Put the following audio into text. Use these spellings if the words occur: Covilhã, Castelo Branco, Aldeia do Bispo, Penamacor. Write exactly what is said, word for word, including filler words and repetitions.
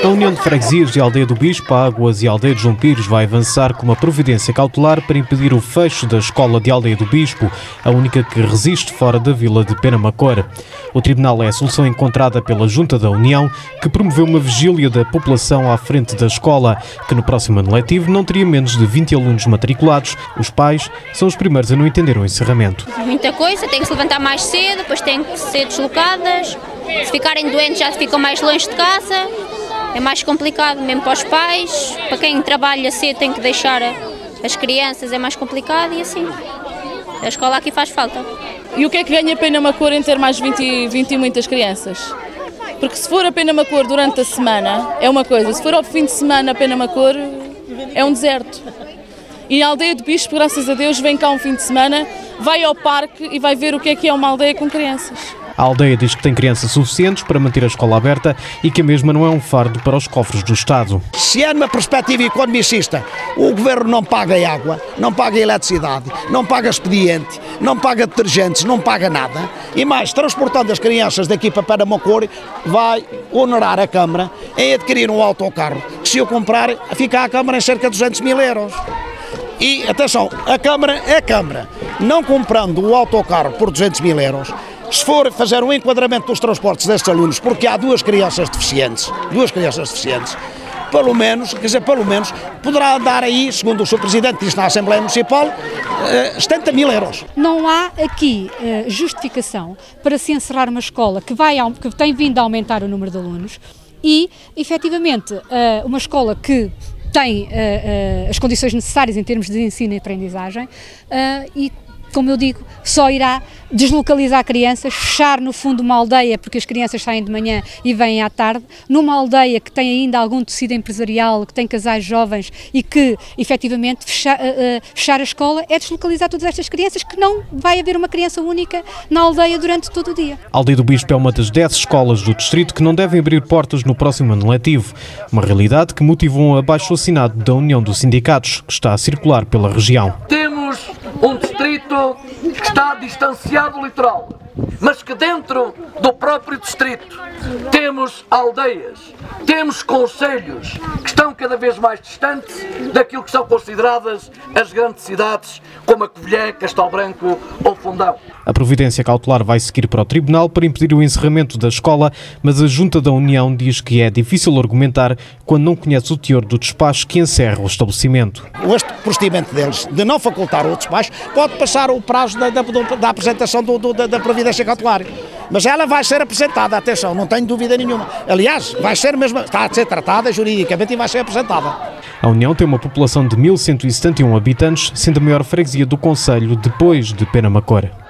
A União de Freguesias de Aldeia do Bispo, Águas e Aldeia de João Pires vai avançar com uma providência cautelar para impedir o fecho da escola de Aldeia do Bispo, a única que resiste fora da vila de Penamacor. O tribunal é a solução encontrada pela Junta da União, que promoveu uma vigília da população à frente da escola, que no próximo ano letivo não teria menos de vinte alunos matriculados. Os pais são os primeiros a não entender o encerramento. Muita coisa, tem que se levantar mais cedo, depois tem que ser deslocadas, se ficarem doentes já ficam mais longe de casa. É mais complicado mesmo para os pais, para quem trabalha cedo tem que deixar as crianças, é mais complicado e assim. A escola aqui faz falta. E o que é que ganha a Penamacor em ter mais vinte e muitas crianças? Porque se for a Penamacor durante a semana é uma coisa, se for ao fim de semana a Penamacor é um deserto. E a Aldeia do Bispo, graças a Deus, vem cá um fim de semana, vai ao parque e vai ver o que é que é uma aldeia com crianças. A aldeia diz que tem crianças suficientes para manter a escola aberta e que a mesma não é um fardo para os cofres do Estado. Se é numa perspectiva economicista, o Governo não paga água, não paga eletricidade, não paga expediente, não paga detergentes, não paga nada. E mais, transportando as crianças daqui para Penamacor, vai onerar a Câmara em adquirir um autocarro, que se eu comprar, fica a Câmara em cerca de duzentos mil euros. E, atenção, a Câmara é a Câmara. Não comprando o autocarro por duzentos mil euros, se for fazer um enquadramento dos transportes destes alunos, porque há duas crianças deficientes, duas crianças deficientes, pelo menos, quer dizer, pelo menos, poderá andar aí, segundo o seu Presidente disse na Assembleia Municipal, setenta mil euros. Não há aqui justificação para se encerrar uma escola que, vai, que tem vindo a aumentar o número de alunos e, efetivamente, uma escola que tem uh, uh, as condições necessárias em termos de ensino e aprendizagem uh, e, como eu digo, só irá deslocalizar crianças, fechar no fundo uma aldeia, porque as crianças saem de manhã e vêm à tarde, numa aldeia que tem ainda algum tecido empresarial, que tem casais jovens e que, efetivamente, fechar, uh, uh, fechar a escola é deslocalizar todas estas crianças, que não vai haver uma criança única na aldeia durante todo o dia. A Aldeia do Bispo é uma das dez escolas do distrito que não devem abrir portas no próximo ano letivo, uma realidade que motivou um abaixo-assinado da União dos Sindicatos, que está a circular pela região. Temos um distrito que está distanciado do litoral, mas que dentro do próprio distrito temos aldeias, temos concelhos que estão cada vez mais distantes daquilo que são consideradas as grandes cidades, como a Covilhã, Castelo Branco ou Fundão. A providência cautelar vai seguir para o tribunal para impedir o encerramento da escola, mas a Junta da União diz que é difícil argumentar quando não conhece o teor do despacho que encerra o estabelecimento. Este procedimento deles de não facultar o despacho pode passar o prazo da, da, da apresentação do, do, da, da providência cautelar, mas ela vai ser apresentada, atenção, não tenho dúvida nenhuma. Aliás, vai ser mesmo, está a ser tratada juridicamente e vai ser apresentada. A União tem uma população de mil cento e setenta e um habitantes, sendo a maior freguesia do concelho depois de Penamacor.